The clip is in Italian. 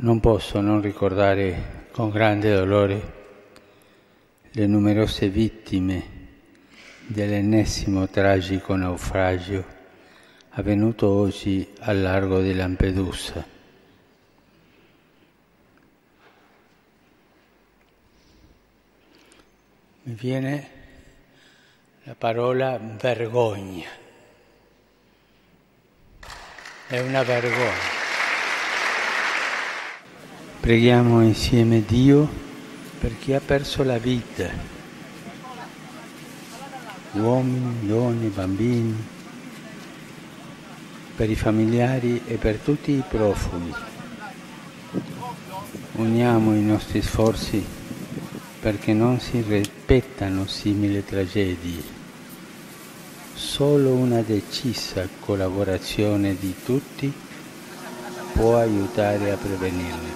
Non posso non ricordare con grande dolore le numerose vittime dell'ennesimo tragico naufragio avvenuto oggi al largo di Lampedusa. Mi viene la parola vergogna. È una vergogna. Preghiamo insieme Dio per chi ha perso la vita, uomini, donne, bambini, per i familiari e per tutti i profughi. Uniamo i nostri sforzi perché non si ripetano simili tragedie. Solo una decisa collaborazione di tutti può aiutare a prevenirle.